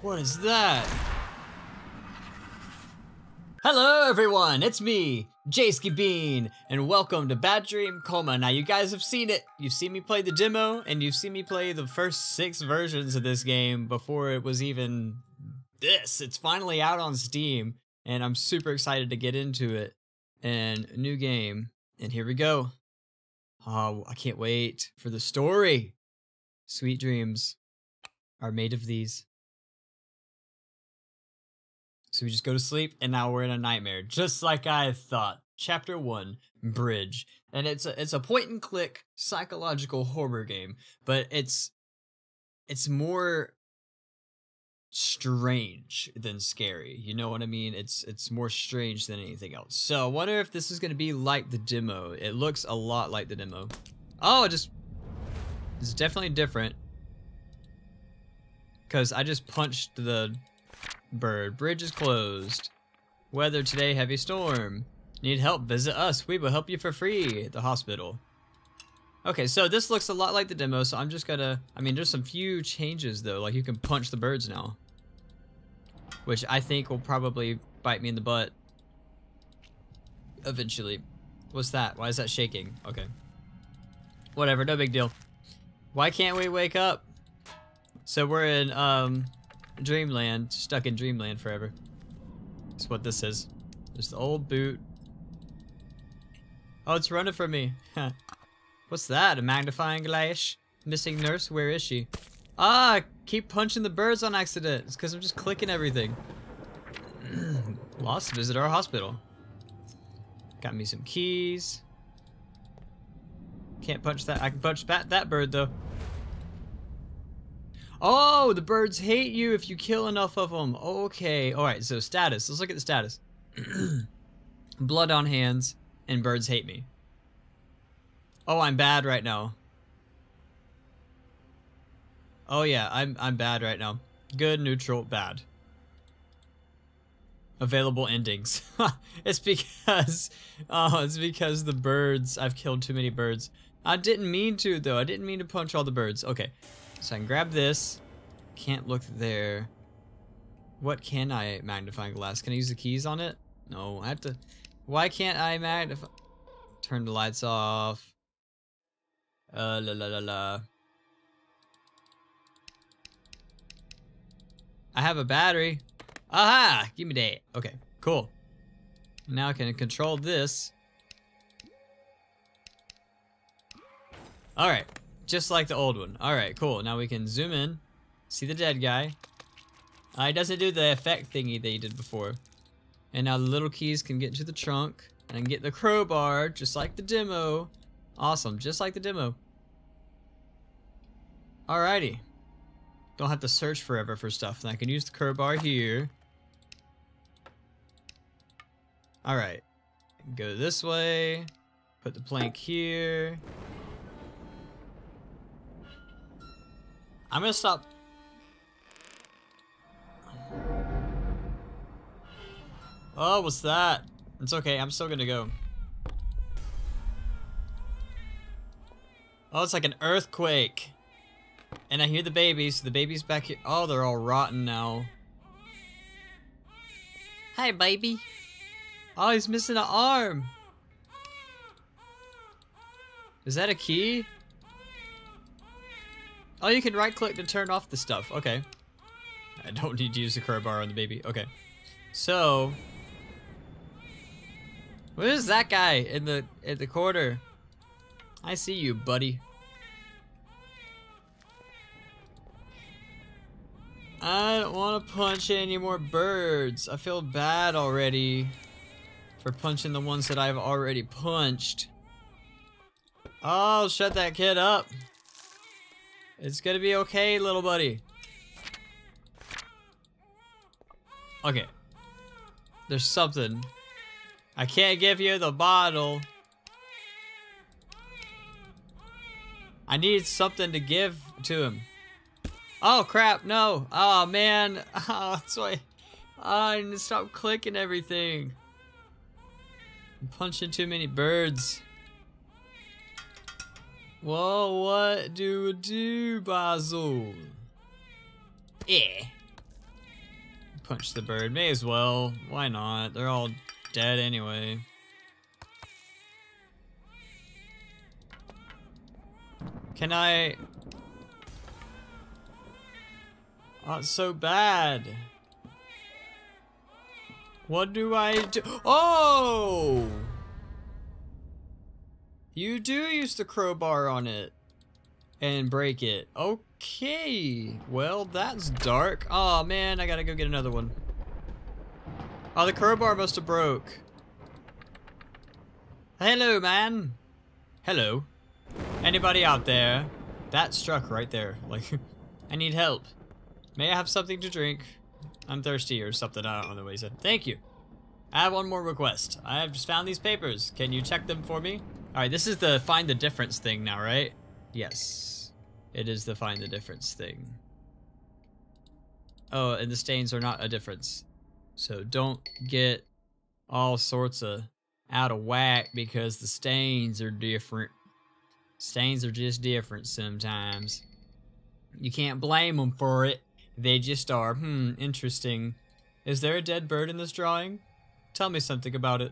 What is that? Hello everyone, it's me, Jayski Bean, and welcome to Bad Dream: Coma. Now you guys have seen it. You've seen me play the demo, and you've seen me play the first 6 versions of this game before it was even this. It's finally out on Steam, and I'm super excited to get into it. And new game, and here we go. Oh, I can't wait for the story. Sweet dreams are made of these. So we just go to sleep, and now we're in a nightmare, just like I thought. Chapter 1, Bridge. And it's a point-and-click psychological horror game, but it's more strange than scary. You know what I mean? It's more strange than anything else. So I wonder if this is going to be like the demo. It looks a lot like the demo. Oh, it's definitely different, because I just punched the bird. Bridge is closed. Weather today, heavy storm. Need help? Visit us. We will help you for free at the hospital. Okay, so this looks a lot like the demo, so I'm just gonna... I mean, there's some few changes, though. Like, you can punch the birds now, which I think will probably bite me in the butt eventually. What's that? Why is that shaking? Okay. Whatever, no big deal. Why can't we wake up? So we're in, Dreamland. Stuck in Dreamland forever. That's what this is. Just the old boot. Oh, it's running from me. What's that? A magnifying glass? Missing nurse? Where is she? Ah! I keep punching the birds on accident. It's because I'm just clicking everything. Lost visitor hospital. Got me some keys. Can't punch that. I can punch that bird, though. Oh, the birds hate you if you kill enough of them. Okay. All right, so status. Let's look at the status. Blood on hands, and birds hate me. Oh, I'm bad right now. Oh, yeah, I'm bad right now. Good, neutral, bad. Available endings. It's because the birds... I've killed too many birds. I didn't mean to, though. I didn't mean to punch all the birds. Okay. So I can grab this. Can't look there. What can I magnifying glass? Can I use the keys on it? No, I have to... Why can't I magnify... Turn the lights off. La la la la. I have a battery. Aha! Give me that. Okay, cool. Now I can control this. Alright. Just like the old one. Alright, cool. Now we can zoom in. See the dead guy. It doesn't do the effect thingy that he did before. And now the little keys can get into the trunk. And I can get the crowbar, just like the demo. Awesome, just like the demo. Alrighty. Don't have to search forever for stuff. And I can use the crowbar here. Alright. Go this way. Put the plank here. I'm gonna stop. Oh, what's that? It's okay, I'm still gonna go. Oh, it's like an earthquake. And I hear the babies. So the babies back here. Oh, they're all rotten now. Hi, baby. Oh, he's missing an arm. Is that a key? Oh, you can right-click to turn off the stuff. Okay. I don't need to use the crowbar on the baby. Okay. So... What is that guy in the corner? I see you, buddy. I don't want to punch any more birds. I feel bad already for punching the ones that I've already punched. Oh, shut that kid up. It's gonna be okay, little buddy. Okay. There's something. I can't give you the bottle. I need something to give to him. Oh crap, no. Oh man. Oh, that's why. I need to stop clicking everything. I'm punching too many birds. Whoa, what do we do, Basil? Eh. punch the bird. May as well. Why not? They're all dead anyway. Can I... Oh, it's so bad. What do I do? Oh! You do use the crowbar on it and break it. Okay. Well, that's dark. Oh man, I gotta go get another one. Oh, the crowbar must have broke. Hello, man. Hello. Anybody out there? That struck right there. Like, I need help. May I have something to drink? I'm thirsty or something. I don't know what he said. Thank you. I have one more request. I have just found these papers. Can you check them for me? All right, this is the find the difference thing now, right? Yes. It is the find the difference thing. Oh, and the stains are not a difference. So don't get all sorts of out of whack because the stains are different. Stains are just different sometimes. You can't blame them for it. They just are. Hmm, interesting. Is there a dead bird in this drawing? Tell me something about it.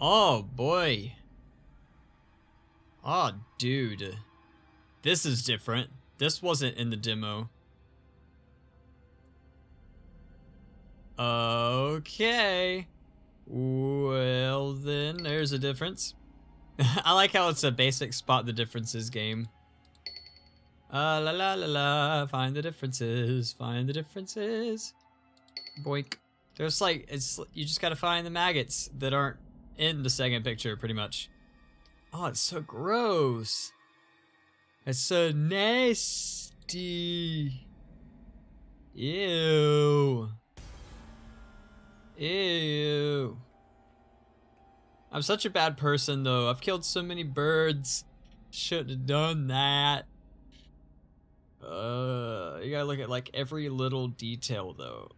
Oh, boy. Oh, dude. This is different. This wasn't in the demo. Okay. Well, then, there's a difference. I like how it's a basic spot the differences game. La la la la, find the differences, boink. There's like, it's, you just gotta find the maggots that aren't in the second picture, pretty much. Oh, it's so gross. It's so nasty. Ew. Ew. I'm such a bad person, though. I've killed so many birds. Shouldn't have done that. You gotta look at like every little detail though.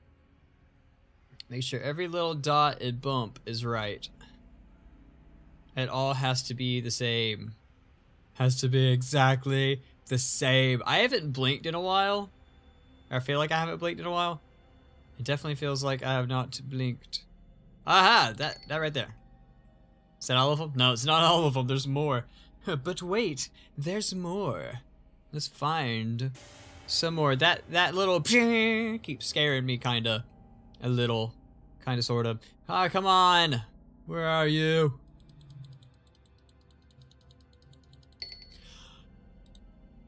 Make sure every little dot and bump is right. It all has to be the same. Has to be exactly the same. I haven't blinked in a while. I feel like I haven't blinked in a while. It definitely feels like I have not blinked. Aha! That right there. Is that all of them? No, it's not all of them. There's more. But wait, there's more. Let's find some more. That little keeps scaring me, kinda, a little, kinda, sorta. Ah, come on! Where are you?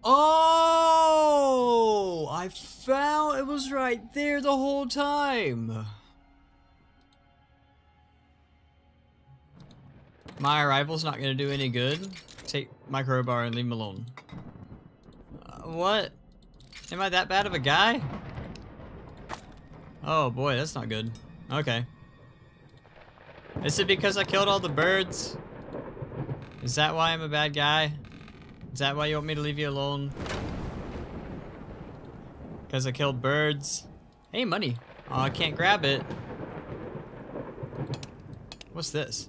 Oh! I found it was right there the whole time. My arrival's not gonna do any good. Take my crowbar and leave him alone. What? Am I that bad of a guy? Oh boy, that's not good. Okay. Is it because I killed all the birds? Is that why I'm a bad guy? Is that why you want me to leave you alone? Because I killed birds? Hey, money. Oh, I can't grab it. What's this?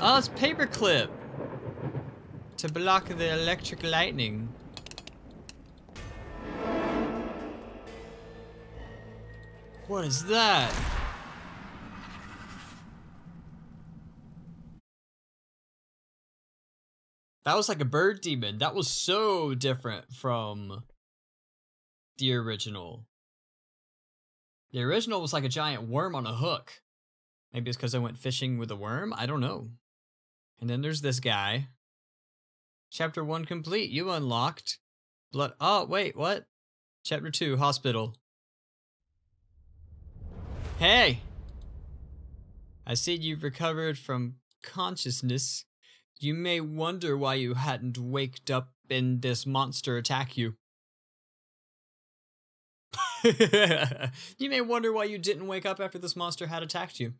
Oh, it's paperclip. To block the electric lightning. What is that? That was like a bird demon. That was so different from the original. The original was like a giant worm on a hook. Maybe it's because I went fishing with a worm? I don't know. And then there's this guy. Chapter 1 complete. You unlocked blood. Oh, wait, what? Chapter 2, hospital. Hey! I see you've recovered from consciousness. You may wonder why you hadn't waked up and this monster attack you. You may wonder why you didn't wake up after this monster had attacked you.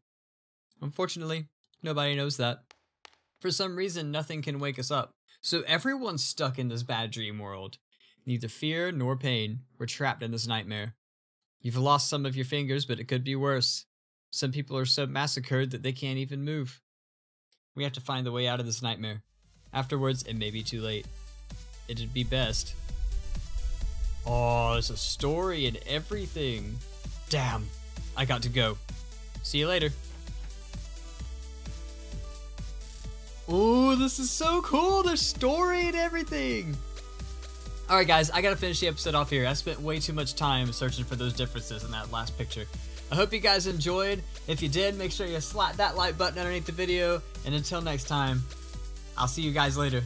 Unfortunately, nobody knows that. For some reason, nothing can wake us up. So everyone's stuck in this bad dream world. Neither fear nor pain. We're trapped in this nightmare. You've lost some of your fingers, but it could be worse. Some people are so massacred that they can't even move. We have to find the way out of this nightmare. Afterwards, it may be too late. It'd be best Oh, there's a story and everything. Damn, I got to go. See you later. Ooh, this is so cool. There's story and everything. All right, guys, I got to finish the episode off here. I spent way too much time searching for those differences in that last picture. I hope you guys enjoyed. If you did, make sure you slap that like button underneath the video. And until next time, I'll see you guys later.